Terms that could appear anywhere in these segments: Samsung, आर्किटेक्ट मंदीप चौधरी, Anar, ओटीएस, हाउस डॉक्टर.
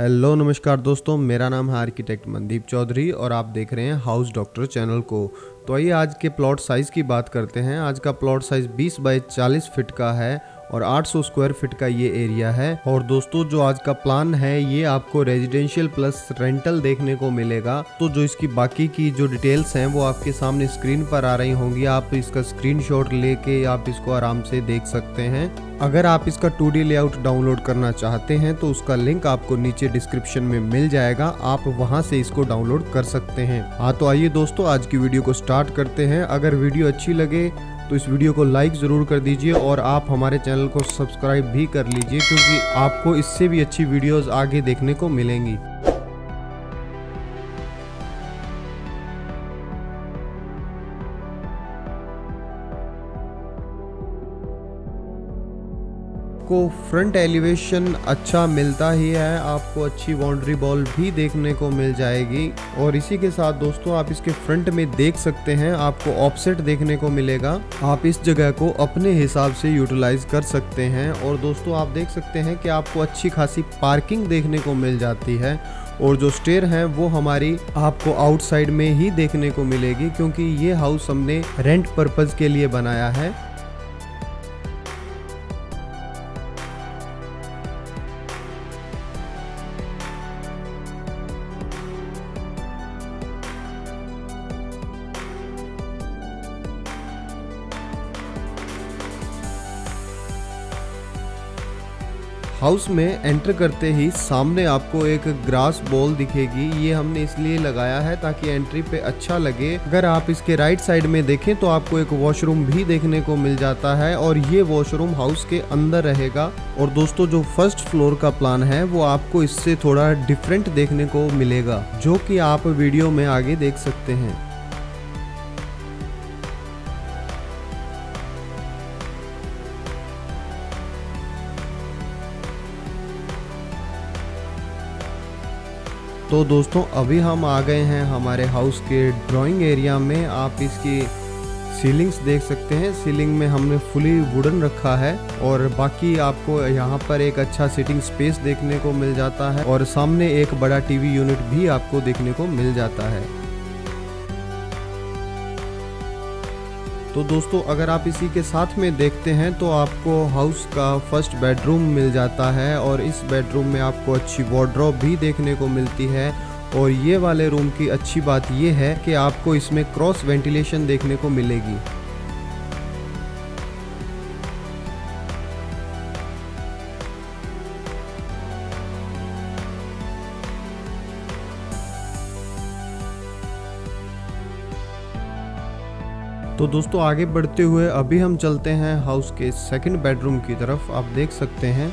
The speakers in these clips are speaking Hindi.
हेलो नमस्कार दोस्तों, मेरा नाम है आर्किटेक्ट मंदीप चौधरी और आप देख रहे हैं हाउस डॉक्टर चैनल को। तो आइए आज के प्लॉट साइज़ की बात करते हैं। आज का प्लॉट साइज़ 20 बाई 40 फिट का है और 800 स्क्वायर फीट का ये एरिया है। और दोस्तों जो आज का प्लान है ये आपको रेजिडेंशियल प्लस रेंटल देखने को मिलेगा। तो जो इसकी बाकी की जो डिटेल्स हैं वो आपके सामने स्क्रीन पर आ रही होंगी। आप इसका स्क्रीनशॉट लेके आप इसको आराम से देख सकते हैं। अगर आप इसका 2D लेआउट डाउनलोड करना चाहते हैं तो उसका लिंक आपको नीचे डिस्क्रिप्शन में मिल जाएगा, आप वहां से इसको डाउनलोड कर सकते हैं। हाँ तो आइए दोस्तों आज की वीडियो को स्टार्ट करते हैं। अगर वीडियो अच्छी लगे तो इस वीडियो को लाइक ज़रूर कर दीजिए और आप हमारे चैनल को सब्सक्राइब भी कर लीजिए, क्योंकि आपको इससे भी अच्छी वीडियोस आगे देखने को मिलेंगी। को फ्रंट एलिवेशन अच्छा मिलता ही है, आपको अच्छी बाउंड्री बॉल भी देखने को मिल जाएगी। और इसी के साथ दोस्तों आप इसके फ्रंट में देख सकते हैं आपको ऑफसेट देखने को मिलेगा। आप इस जगह को अपने हिसाब से यूटिलाइज कर सकते हैं। और दोस्तों आप देख सकते हैं कि आपको अच्छी खासी पार्किंग देखने को मिल जाती है। और जो स्टेयर हैं वो हमारी आपको आउटसाइड में ही देखने को मिलेगी, क्योंकि ये हाउस हमने रेंट पर्पज़ के लिए बनाया है। हाउस में एंटर करते ही सामने आपको एक ग्रास बॉल दिखेगी, ये हमने इसलिए लगाया है ताकि एंट्री पे अच्छा लगे। अगर आप इसके राइट साइड में देखें तो आपको एक वॉशरूम भी देखने को मिल जाता है और ये वॉशरूम हाउस के अंदर रहेगा। और दोस्तों जो फर्स्ट फ्लोर का प्लान है वो आपको इससे थोड़ा डिफरेंट देखने को मिलेगा, जो कि आप वीडियो में आगे देख सकते हैं। तो दोस्तों अभी हम आ गए हैं हमारे हाउस के ड्राइंग एरिया में। आप इसकी सीलिंग्स देख सकते हैं, सीलिंग में हमने फुली वुडन रखा है। और बाकी आपको यहाँ पर एक अच्छा सिटिंग स्पेस देखने को मिल जाता है और सामने एक बड़ा टीवी यूनिट भी आपको देखने को मिल जाता है। तो दोस्तों अगर आप इसी के साथ में देखते हैं तो आपको हाउस का फर्स्ट बेडरूम मिल जाता है और इस बेडरूम में आपको अच्छी वॉर्डरोब भी देखने को मिलती है। और ये वाले रूम की अच्छी बात ये है कि आपको इसमें क्रॉस वेंटिलेशन देखने को मिलेगी। तो दोस्तों आगे बढ़ते हुए अभी हम चलते हैं हाउस के सेकंड बेडरूम की तरफ। आप देख सकते हैं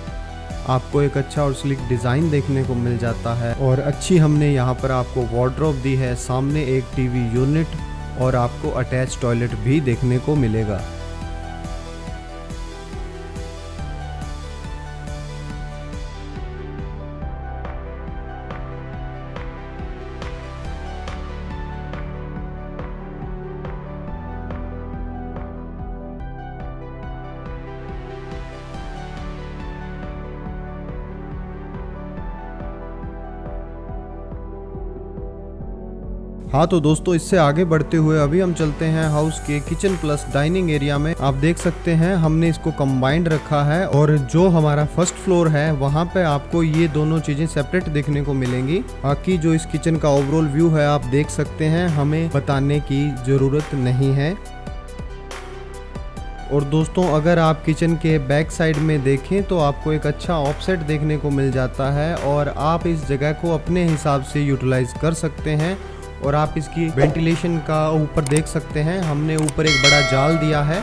आपको एक अच्छा और स्लिक डिज़ाइन देखने को मिल जाता है और अच्छी हमने यहाँ पर आपको वार्डरोब दी है, सामने एक टीवी यूनिट और आपको अटैच टॉयलेट भी देखने को मिलेगा। हाँ तो दोस्तों इससे आगे बढ़ते हुए अभी हम चलते हैं हाउस के किचन प्लस डाइनिंग एरिया में। आप देख सकते हैं हमने इसको कंबाइंड रखा है और जो हमारा फर्स्ट फ्लोर है वहाँ पे आपको ये दोनों चीजें सेपरेट देखने को मिलेंगी। बाकी जो इस किचन का ओवरऑल व्यू है आप देख सकते हैं, हमें बताने की जरूरत नहीं है। और दोस्तों अगर आप किचन के बैक साइड में देखें तो आपको एक अच्छा ऑफसेट देखने को मिल जाता है और आप इस जगह को अपने हिसाब से यूटिलाइज कर सकते हैं। और आप इसकी वेंटिलेशन का ऊपर देख सकते हैं, हमने ऊपर एक बड़ा जाल दिया है।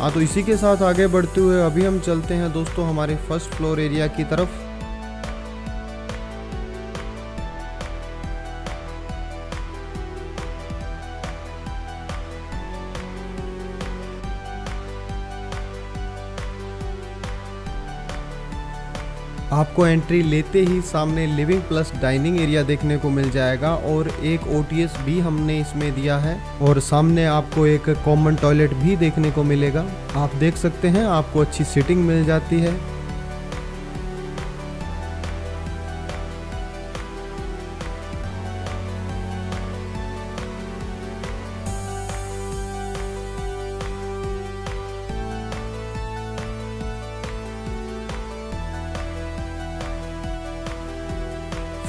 हाँ तो इसी के साथ आगे बढ़ते हुए अभी हम चलते हैं दोस्तों हमारे फर्स्ट फ्लोर एरिया की तरफ। आपको एंट्री लेते ही सामने लिविंग प्लस डाइनिंग एरिया देखने को मिल जाएगा और एक ओटीएस भी हमने इसमें दिया है और सामने आपको एक कॉमन टॉयलेट भी देखने को मिलेगा। आप देख सकते हैं आपको अच्छी सीटिंग मिल जाती है।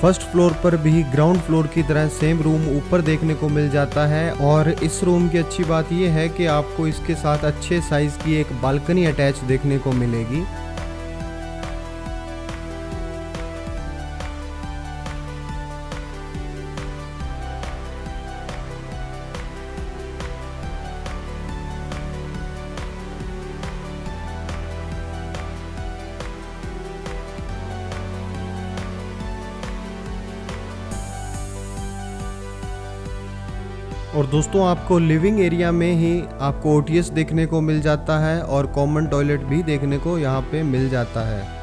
फर्स्ट फ्लोर पर भी ग्राउंड फ्लोर की तरह सेम रूम ऊपर देखने को मिल जाता है और इस रूम की अच्छी बात यह है कि आपको इसके साथ अच्छे साइज की एक बालकनी अटैच देखने को मिलेगी। और दोस्तों आपको लिविंग एरिया में ही आपको ओटीएस देखने को मिल जाता है और कॉमन टॉयलेट भी देखने को यहाँ पे मिल जाता है।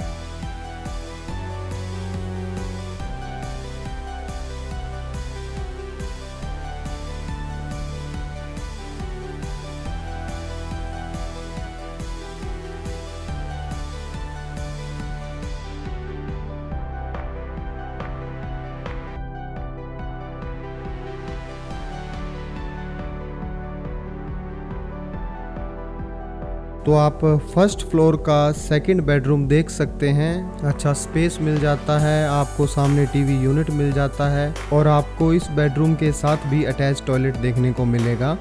तो आप फर्स्ट फ्लोर का सेकंड बेडरूम देख सकते हैं। अच्छा स्पेस मिल जाता है आपको, सामने टीवी यूनिट मिल जाता है और आपको इस बेडरूम के साथ भी अटैच टॉयलेट देखने को मिलेगा।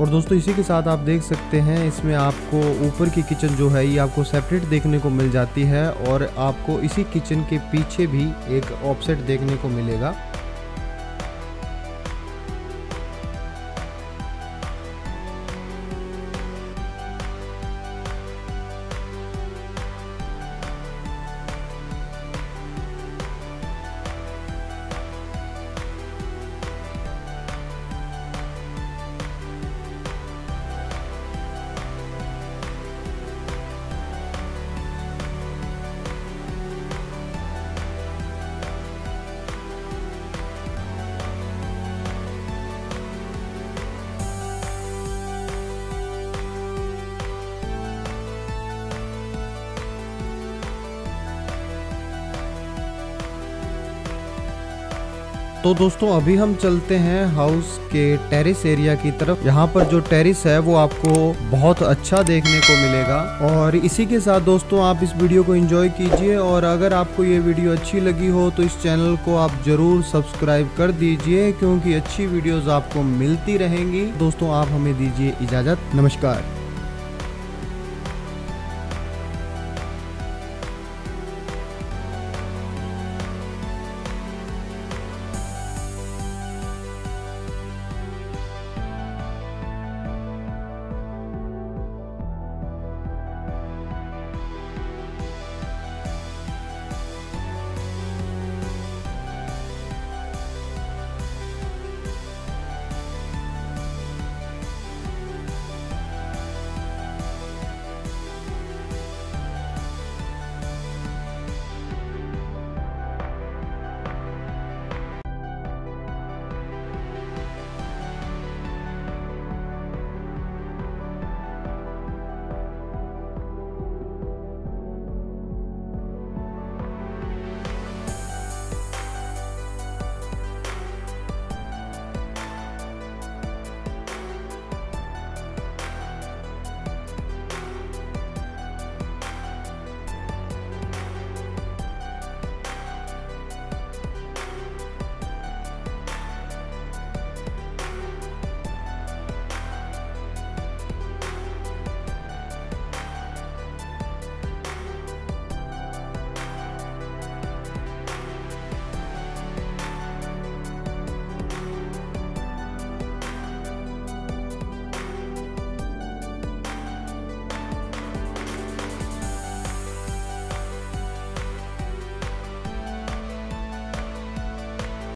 और दोस्तों इसी के साथ आप देख सकते हैं इसमें आपको ऊपर की किचन जो है ये आपको सेपरेट देखने को मिल जाती है और आपको इसी किचन के पीछे भी एक ऑफसेट देखने को मिलेगा। तो दोस्तों अभी हम चलते हैं हाउस के टेरेस एरिया की तरफ। यहाँ पर जो टेरेस है वो आपको बहुत अच्छा देखने को मिलेगा। और इसी के साथ दोस्तों आप इस वीडियो को एंजॉय कीजिए और अगर आपको ये वीडियो अच्छी लगी हो तो इस चैनल को आप जरूर सब्सक्राइब कर दीजिए क्योंकि अच्छी वीडियोस आपको मिलती रहेंगी। दोस्तों आप हमें दीजिए इजाज़त। नमस्कार।